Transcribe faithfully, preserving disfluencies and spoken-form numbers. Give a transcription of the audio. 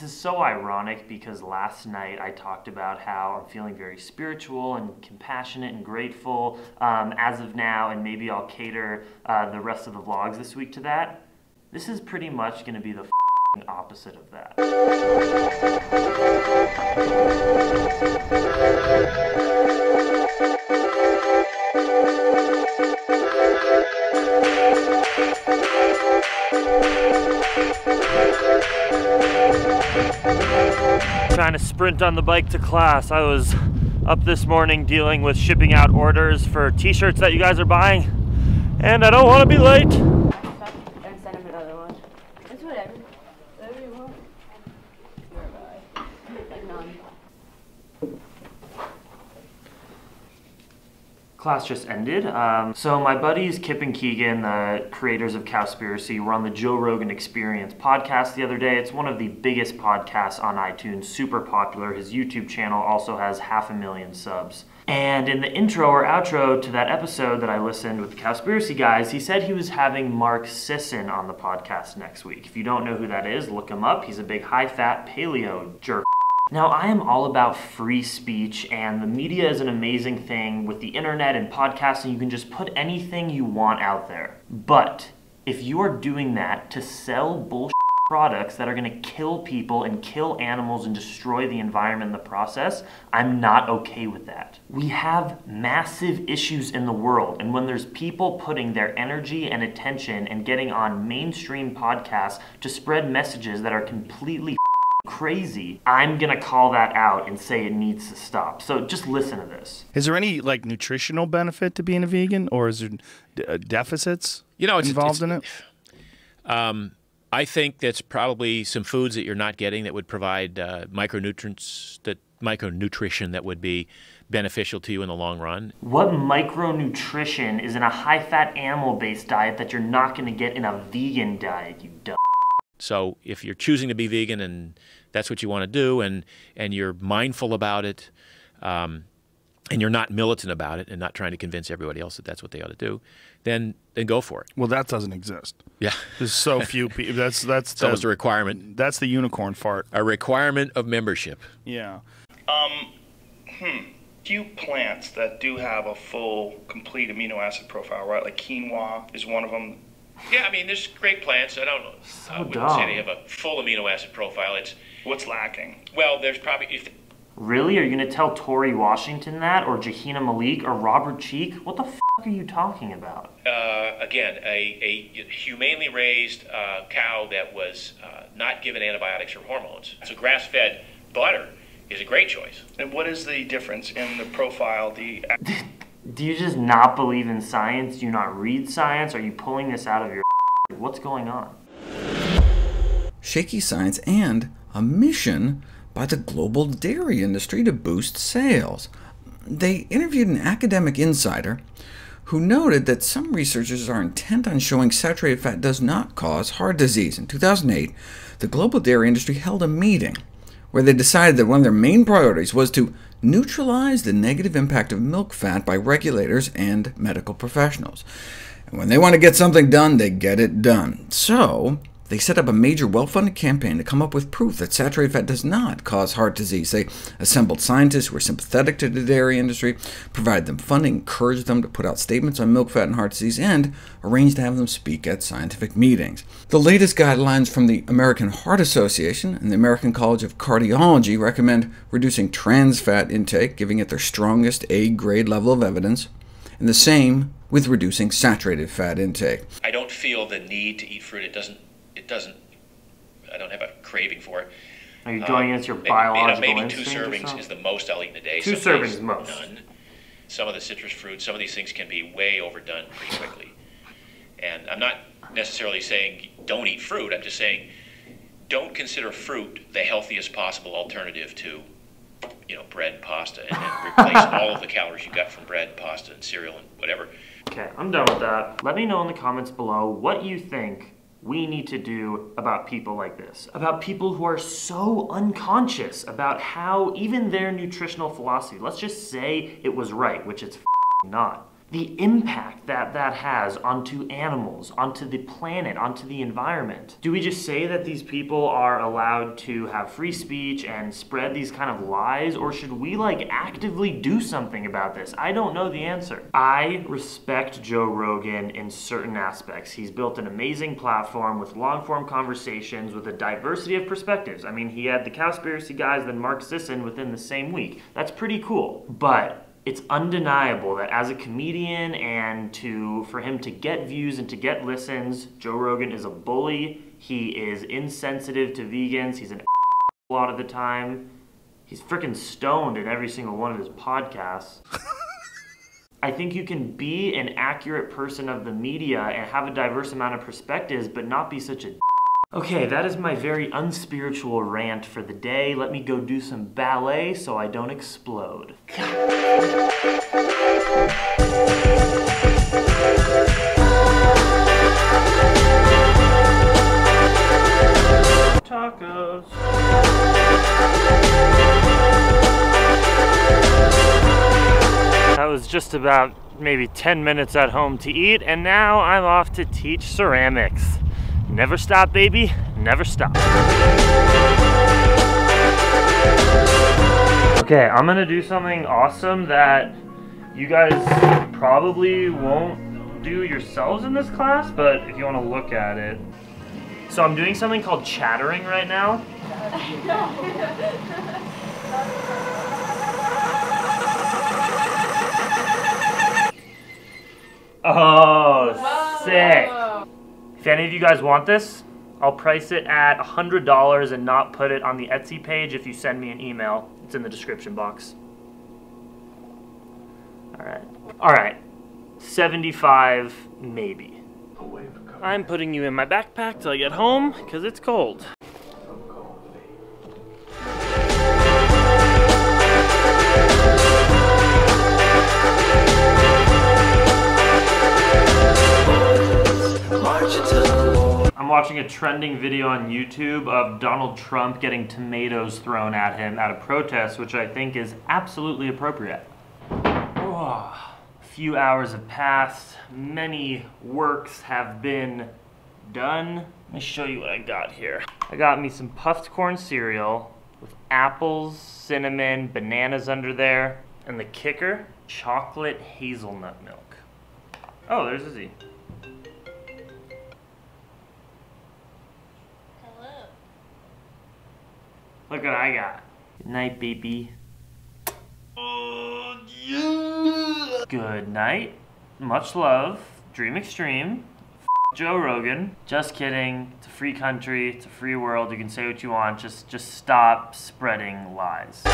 this is so ironic because last night I talked about how I'm feeling very spiritual and compassionate and grateful um, as of now, and maybe I'll cater uh, the rest of the vlogs this week to that. This is pretty much going to be the f***ing opposite of that. Trying to sprint on the bike to class. I was up this morning dealing with shipping out orders for t-shirts that you guys are buying, and I don't want to be late. And send him another one. It's whatever. Whatever you want. Like none. Class just ended. Um, so my buddies Kip and Keegan, the creators of Cowspiracy, were on the Joe Rogan Experience podcast the other day. It's one of the biggest podcasts on iTunes, super popular. His YouTube channel also has half a million subs. And in the intro or outro to that episode that I listened with the Cowspiracy guys, he said he was having Mark Sisson on the podcast next week. If you don't know who that is, look him up. He's a big high-fat paleo jerk. Now, I am all about free speech, and the media is an amazing thing with the internet and podcasting. You can just put anything you want out there. But if you are doing that to sell bullshit products that are gonna kill people and kill animals and destroy the environment in the process, I'm not okay with that. We have massive issues in the world, and when there's people putting their energy and attention and getting on mainstream podcasts to spread messages that are completely crazy, I'm gonna call that out and say it needs to stop. So just listen to this. Is there any like nutritional benefit to being a vegan, or is there d uh, deficits you know it's, involved it's, in it? Um, I think that's probably some foods that you're not getting that would provide uh, micronutrients that micronutrition that would be beneficial to you in the long run. What micronutrition is in a high-fat animal-based diet that you're not going to get in a vegan diet? You dumb. So if you're choosing to be vegan and that's what you want to do, and and you're mindful about it, um, and you're not militant about it and not trying to convince everybody else that that's what they ought to do, then then go for it. Well, that doesn't exist. Yeah, there's so few people. That's that's it's the, almost a requirement. That's the unicorn fart. A requirement of membership. Yeah. Um, hmm. Few plants that do have a full, complete amino acid profile, right? Like quinoa is one of them. Yeah, I mean, there's great plants. I don't know. So I wouldn't dumb. say they have a full amino acid profile. It's what's lacking. Well, there's probably... If th really? Are you going to tell Tori Washington that, or Jahina Malik, or Robert Cheek? What the f*** are you talking about? Uh, again, a, a humanely raised uh, cow that was uh, not given antibiotics or hormones. So grass-fed butter is a great choice. And what is the difference in the profile, the... Do you just not believe in science? Do you not read science? Are you pulling this out of your What's going on? Shaky science and a mission by the global dairy industry to boost sales. They interviewed an academic insider who noted that some researchers are intent on showing saturated fat does not cause heart disease. In two thousand eight, the global dairy industry held a meeting where they decided that one of their main priorities was to neutralize the negative impact of milk fat by regulators and medical professionals. And when they want to get something done, they get it done. So they set up a major well-funded campaign to come up with proof that saturated fat does not cause heart disease. They assembled scientists who were sympathetic to the dairy industry, provided them funding, encouraged them to put out statements on milk fat and heart disease, and arranged to have them speak at scientific meetings. The latest guidelines from the American Heart Association and the American College of Cardiology recommend reducing trans fat intake, giving it their strongest A-grade level of evidence, and the same with reducing saturated fat intake. I don't feel the need to eat fruit. It doesn't It doesn't, I don't have a craving for it. Are you going um, against your biological you know, maybe two servings is the most I'll eat in a day. Two some servings most. None. Some of the citrus fruits, some of these things can be way overdone pretty quickly. And I'm not necessarily saying don't eat fruit. I'm just saying don't consider fruit the healthiest possible alternative to you know, bread and pasta, and then replace all of the calories you got from bread and pasta and cereal and whatever. Okay, I'm done with that. Let me know in the comments below what you think we need to do about people like this, about people who are so unconscious about how even their nutritional philosophy, let's just say it was right, which it's f***ing not, the impact that that has onto animals, onto the planet, onto the environment. Do we just say that these people are allowed to have free speech and spread these kind of lies, or should we like actively do something about this? I don't know the answer. I respect Joe Rogan in certain aspects. He's built an amazing platform with long-form conversations with a diversity of perspectives. I mean, he had the Cowspiracy guys, then Mark Sisson within the same week. That's pretty cool, but it's undeniable that as a comedian and to for him to get views and to get listens, Joe Rogan is a bully. He is insensitive to vegans. He's an a lot of the time. He's freaking stoned in every single one of his podcasts. I think you can be an accurate person of the media and have a diverse amount of perspectives, but not be such a d***. Okay, that is my very unspiritual rant for the day. Let me go do some ballet so I don't explode. Tacos. That was just about maybe ten minutes at home to eat, and now I'm off to teach ceramics. Never stop, baby. Never stop. Okay, I'm gonna do something awesome that you guys probably won't do yourselves in this class, but if you wanna look at it. So I'm doing something called chattering right now. Oh, whoa. Sick. If any of you guys want this, I'll price it at one hundred dollars and not put it on the Etsy page if you send me an email. It's in the description box. All right. All right. seventy-five maybe. I'm putting you in my backpack till I get home because it's cold. Watching a trending video on YouTube of Donald Trump getting tomatoes thrown at him at a protest, which I think is absolutely appropriate. Oh, a few hours have passed. Many works have been done. Let me show you what I got here. I got me some puffed corn cereal with apples, cinnamon, bananas under there, and the kicker, chocolate hazelnut milk. Oh, there's Izzy. Look what I got. Good night, baby. Oh, yeah. Good night. Much love. Dream extreme. F Joe Rogan. Just kidding. It's a free country. It's a free world. You can say what you want. Just, just stop spreading lies.